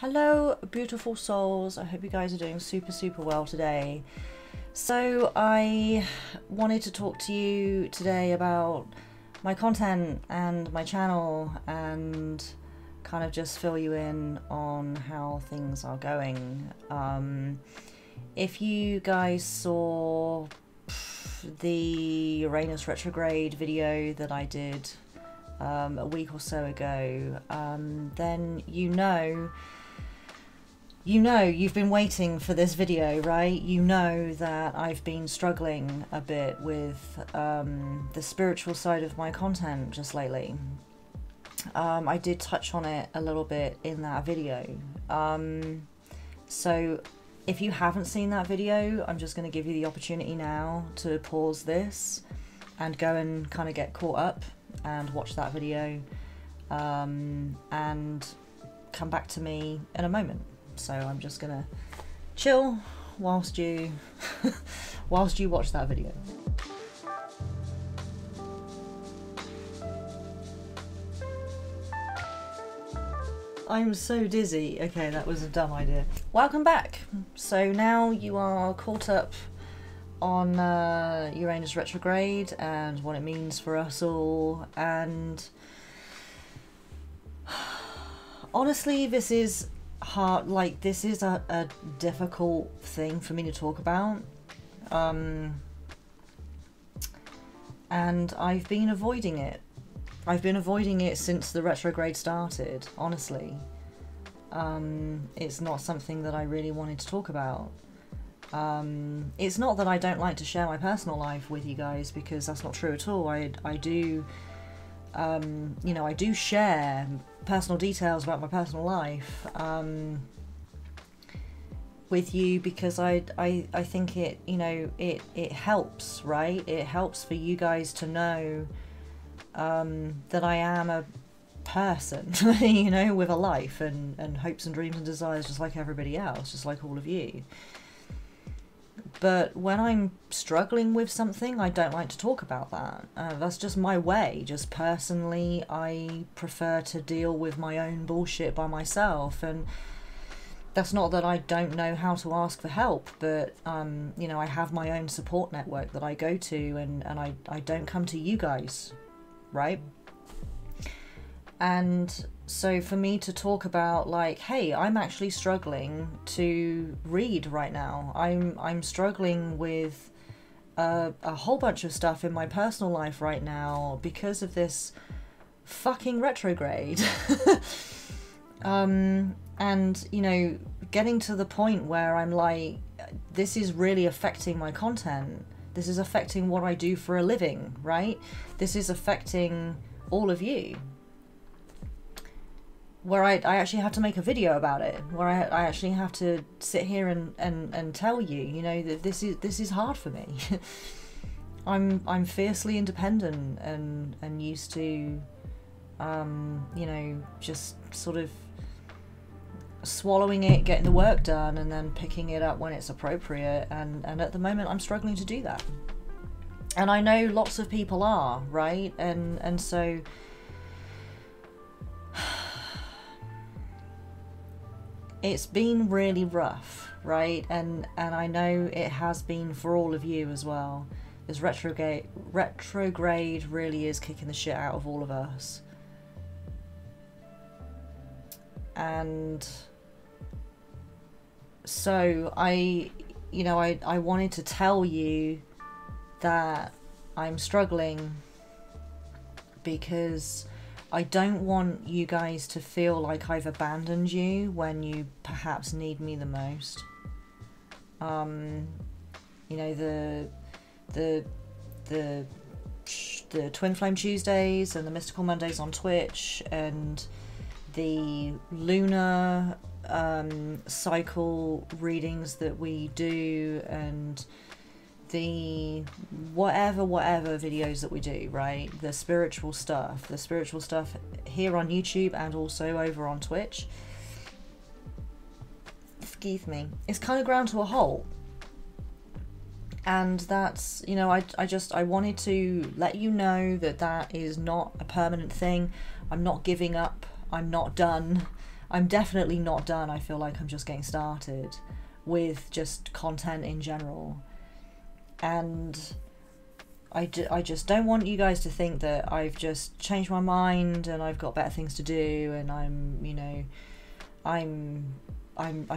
Hello beautiful souls, I hope you guys are doing super well today. So I wanted to talk to you today about my content and my channel and kind of just fill you in on how things are going. If you guys saw the Uranus retrograde video that I did a week or so ago, then you know you've been waiting for this video, right? You know that I've been struggling a bit with the spiritual side of my content just lately. I did touch on it a little bit in that video. So if you haven't seen that video, I'm just going to give you the opportunity now to pause this and go and kind of get caught up and watch that video and come back to me in a moment. So I'm just gonna chill whilst you watch that video. I'm so dizzy. Okay, that was a dumb idea. Welcome back. So now you are caught up on Uranus retrograde and what it means for us all, and honestly this is hard. Like, this is a difficult thing for me to talk about, and I've been avoiding it. I've been avoiding it since the retrograde started, honestly. It's not something that I really wanted to talk about. It's not that I don't like to share my personal life with you guys, because that's not true at all. I do, you know, I do share personal details about my personal life with you, because I think it, you know, it helps, right? It helps for you guys to know that I am a person, you know, with a life and hopes and dreams and desires, just like everybody else, just like all of you. But when I'm struggling with something, I don't like to talk about that. That's just my way. Just personally, I prefer to deal with my own bullshit by myself. And that's not that I don't know how to ask for help, but, you know, I have my own support network that I go to, and I don't come to you guys, right? And so for me to talk about, like, hey, I'm actually struggling to read right now. I'm struggling with a whole bunch of stuff in my personal life right now because of this fucking retrograde. And, you know, getting to the point where I'm like, this is really affecting my content. This is affecting what I do for a living, right? This is affecting all of you. Where I actually have to make a video about it, where I actually have to sit here and tell you, you know, that this is hard for me. I'm fiercely independent and used to, you know, just sort of swallowing it, getting the work done, and then picking it up when it's appropriate. And at the moment, I'm struggling to do that. And I know lots of people are, right? And so it's been really rough, right? And I know it has been for all of you as well. This retrograde really is kicking the shit out of all of us. And so you know, I wanted to tell you that I'm struggling, because I don't want you guys to feel like I've abandoned you when you perhaps need me the most. You know, the Twin Flame Tuesdays and the Mystical Mondays on Twitch and the lunar cycle readings that we do and the whatever videos that we do, right? The spiritual stuff here on YouTube and also over on Twitch. Excuse me. It's kind of ground to a halt. And that's, you know, I wanted to let you know that that is not a permanent thing. I'm not giving up. I'm not done. I'm definitely not done. I feel like I'm just getting started with just content in general. And I just don't want you guys to think that I've just changed my mind and I've got better things to do and I'm, you know, I'm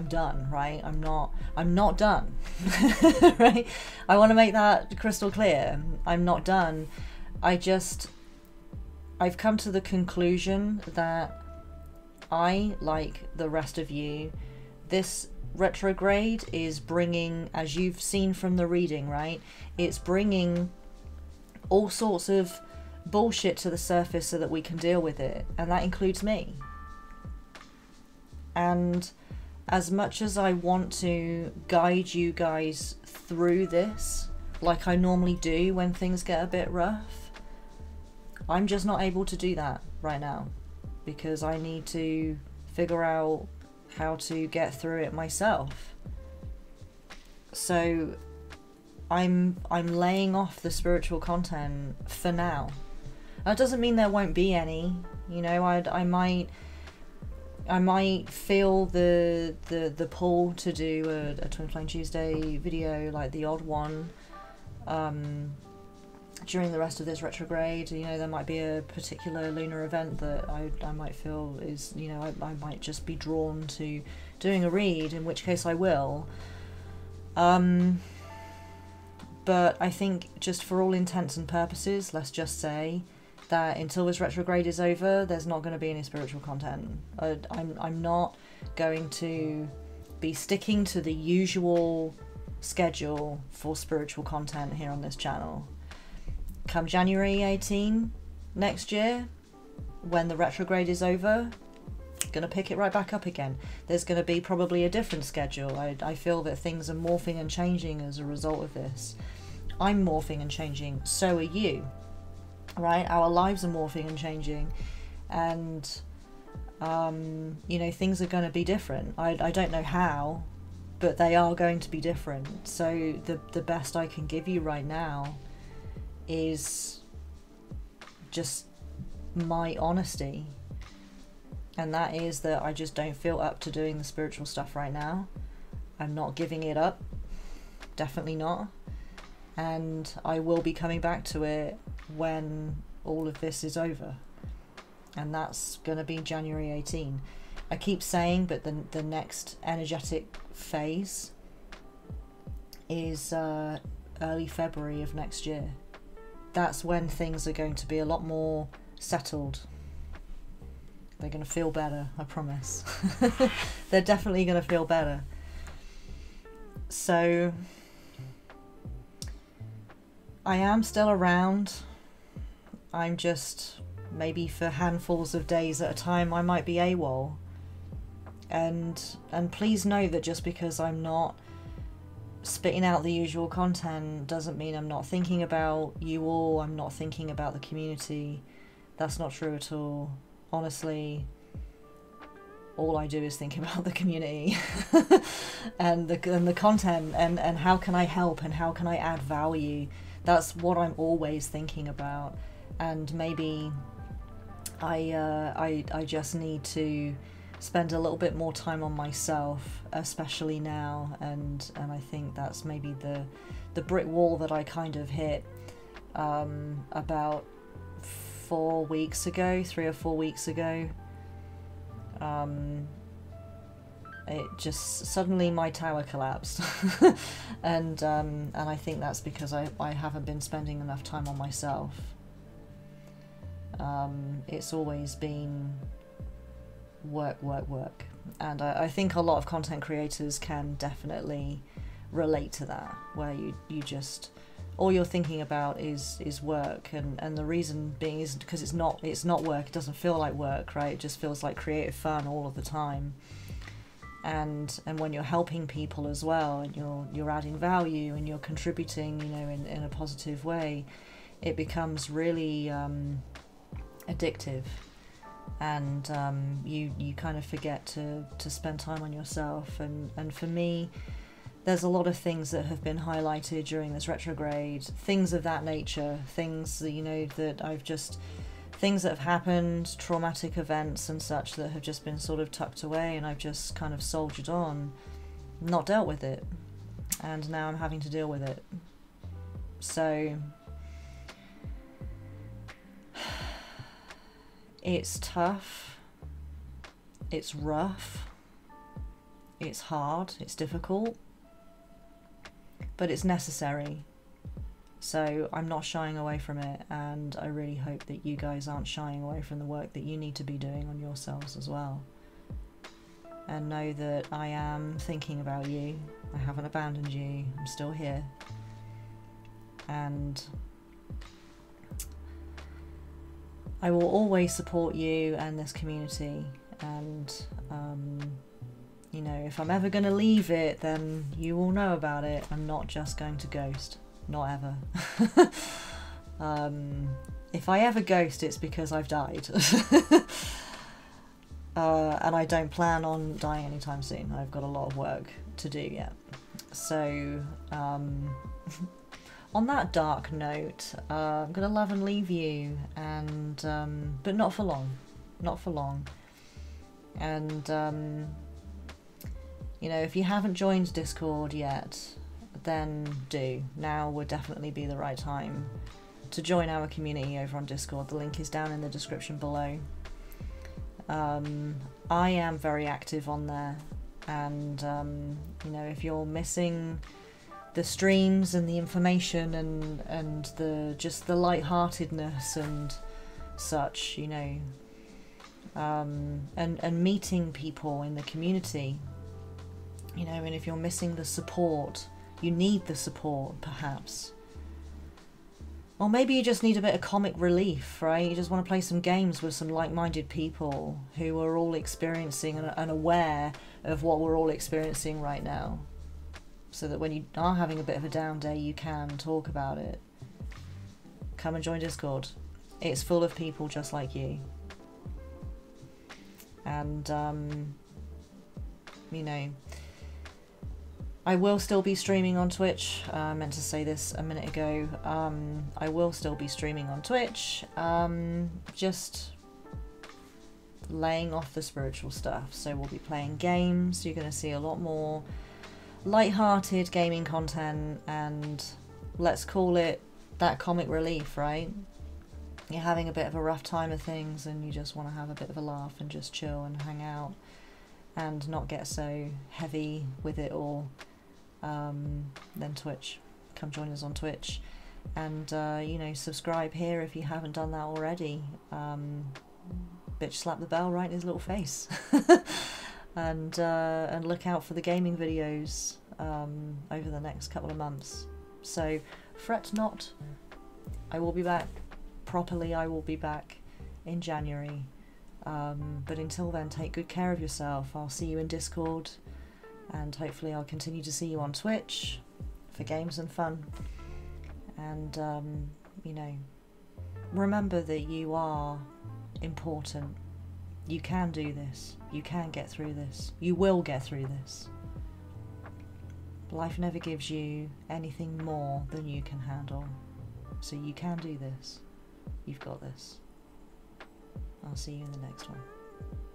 done, right? I'm not done, right? I want to make that crystal clear. I'm not done. I've come to the conclusion that I, like the rest of you, this retrograde is bringing, as you've seen from the reading, right? It's bringing all sorts of bullshit to the surface so that we can deal with it. And that includes me. And as much as I want to guide you guys through this, like I normally do when things get a bit rough, I'm just not able to do that right now because I need to figure out how to get through it myself. So I'm laying off the spiritual content for now. That doesn't mean there won't be any, you know, I might feel the pull to do a Twin Flame Tuesday video, like the odd one, during the rest of this retrograde. You know, there might be a particular lunar event that I might feel is, you know, I might just be drawn to doing a read, in which case I will. But I think just for all intents and purposes, let's just say that until this retrograde is over, there's not going to be any spiritual content. I'm not going to be sticking to the usual schedule for spiritual content here on this channel. Come January 18 next year, when the retrograde is over, gonna pick it right back up again. There's gonna be probably a different schedule. I feel that things are morphing and changing as a result of this. I'm morphing and changing, so are you, right? Our lives are morphing and changing, and you know, things are going to be different. I don't know how, but they are going to be different. So the best I can give you right now is just my honesty, and that is that I just don't feel up to doing the spiritual stuff right now. I'm not giving it up, definitely not, and I will be coming back to it when all of this is over, and that's gonna be January 18. I keep saying, but the next energetic phase is early February of next year. That's when things are going to be a lot more settled. They're gonna feel better, I promise. They're definitely gonna feel better. So I am still around. I'm just, maybe for handfuls of days at a time, I might be AWOL. And please know that just because I'm not spitting out the usual content doesn't mean I'm not thinking about you all, I'm not thinking about the community. That's not true at all. Honestly, all I do is think about the community and the content and how can I help and how can I add value. That's what I'm always thinking about. And maybe I just need to spend a little bit more time on myself, especially now, and I think that's maybe the brick wall that I kind of hit about 4 weeks ago, 3 or 4 weeks ago. It just suddenly my tower collapsed and I think that's because I haven't been spending enough time on myself. It's always been work, and I think a lot of content creators can definitely relate to that, where you just, all you're thinking about is work, and the reason being is because it's not work. It doesn't feel like work, right? It just feels like creative fun all of the time. And when you're helping people as well, and you're adding value and you're contributing, you know, in a positive way, it becomes really addictive, and you kind of forget to spend time on yourself. And for me, there's a lot of things that have been highlighted during this retrograde, things of that nature, things that, you know, that I've just things that have happened, traumatic events and such that have just been sort of tucked away, and I've just kind of soldiered on, not dealt with it, and now I'm having to deal with it. So it's tough, it's rough, it's hard, it's difficult, but it's necessary. So I'm not shying away from it, and I really hope that you guys aren't shying away from the work that you need to be doing on yourselves as well. And know that I am thinking about you, I haven't abandoned you, I'm still here. And I will always support you and this community, and you know, if I'm ever going to leave it, then you will know about it. I'm not just going to ghost. Not ever. If I ever ghost, it's because I've died. And I don't plan on dying anytime soon. I've got a lot of work to do yet. So on that dark note, I'm gonna love and leave you, and but not for long, not for long. And you know, if you haven't joined Discord yet, then do. Now would definitely be the right time to join our community over on Discord. The link is down in the description below. I am very active on there, and you know, if you're missing the streams and the information and the just the lightheartedness and such, you know, and meeting people in the community, you know, and if you're missing the support, you need the support, perhaps. Or maybe you just need a bit of comic relief, right? You just want to play some games with some like-minded people who are all experiencing and aware of what we're all experiencing right now. So that when you are having a bit of a down day, you can talk about it. Come and join Discord. It's full of people just like you. And, you know, I will still be streaming on Twitch. I meant to say this a minute ago. I will still be streaming on Twitch. Just laying off the spiritual stuff. So we'll be playing games. You're going to see a lot more light-hearted gaming content, and let's call it that comic relief, right? You're having a bit of a rough time of things and you just want to have a bit of a laugh and just chill and hang out and not get so heavy with it all. Then Twitch, come join us on Twitch, and you know, subscribe here if you haven't done that already. Bitch slap the bell right in his little face. And look out for the gaming videos over the next couple of months. So fret not, I will be back properly. I will be back in January. But until then, take good care of yourself. I'll see you in Discord, and hopefully I'll continue to see you on Twitch for games and fun. And you know, remember that you are important. You can do this. You can get through this. You will get through this. Life never gives you anything more than you can handle. So you can do this. You've got this. I'll see you in the next one.